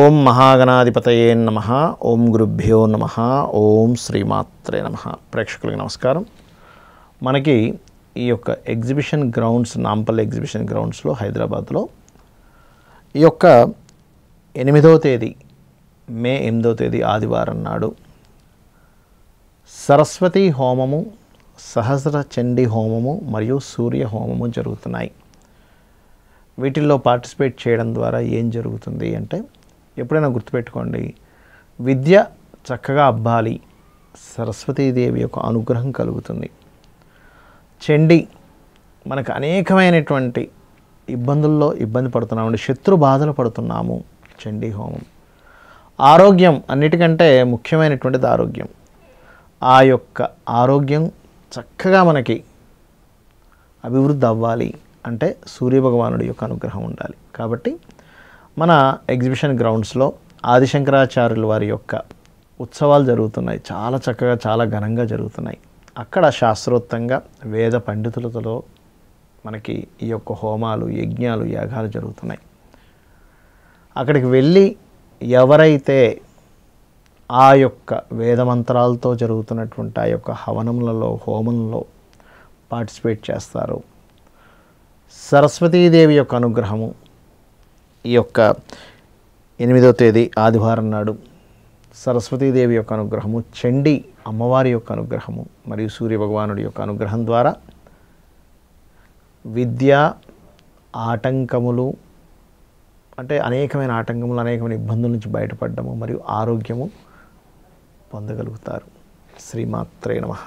ఓం మహాగణాధిపతయే నమః ఓం గురుభ్యో నమః ఓం శ్రీమాత్రే నమః ప్రేక్షకులకు నమస్కారం. మనకి ఈ యొక్క ఎగ్జిబిషన్ గ్రౌండ్స్ నాంపల్లి ఎగ్జిబిషన్ గ్రౌండ్స్లో హైదరాబాద్లో ఈ యొక్క 8వ తేదీ మే 8వ తేదీ ఆదివారం నాడు సరస్వతి హోమము, సహస్ర చండీహోమము మరియు సూర్య హోమము జరుగుతున్నాయి. వీటిల్లో పార్టిసిపేట్ చేయడం ద్వారా ఏం జరుగుతుంది అంటే, ఎప్పుడైనా గుర్తుపెట్టుకోండి, విద్య చక్కగా అబ్బాలి, సరస్వతీదేవి యొక్క అనుగ్రహం కలుగుతుంది. చండి మనకు అనేకమైనటువంటి ఇబ్బందుల్లో ఇబ్బంది పడుతున్నామండి, శత్రు బాధలు పడుతున్నాము. చండీ హోమం ఆరోగ్యం, అన్నిటికంటే ముఖ్యమైనటువంటిది ఆరోగ్యం. ఆ యొక్క ఆరోగ్యం చక్కగా మనకి అభివృద్ధి అవ్వాలి అంటే సూర్యభగవానుడి యొక్క అనుగ్రహం ఉండాలి. కాబట్టి మన ఎగ్జిబిషన్ గ్రౌండ్స్లో ఆదిశంకరాచార్యుల వారి యొక్క ఉత్సవాలు జరుగుతున్నాయి, చాలా చక్కగా చాలా ఘనంగా జరుగుతున్నాయి. అక్కడ శాస్త్రోక్తంగా వేద పండితులతో మనకి ఈ యొక్క హోమాలు, యజ్ఞాలు, యాగాలు జరుగుతున్నాయి. అక్కడికి వెళ్ళి ఎవరైతే ఆ యొక్క వేదమంత్రాలతో జరుగుతున్నటువంటి ఆ యొక్క హవనములలో, హోమంలో పార్టిసిపేట్ చేస్తారో సరస్వతీదేవి యొక్క అనుగ్రహము ఈ యొక్క 8వ తేదీ ఆదివారం నాడు సరస్వతీదేవి యొక్క అనుగ్రహము, చండీ అమ్మవారి యొక్క అనుగ్రహము మరియు సూర్యభగవానుడి యొక్క అనుగ్రహం ద్వారా విద్య ఆటంకములు, అంటే అనేకమైన ఆటంకములు, అనేకమైన ఇబ్బందుల నుంచి బయటపడము మరియు ఆరోగ్యము పొందగలుగుతారు. శ్రీమాత్రే నమః.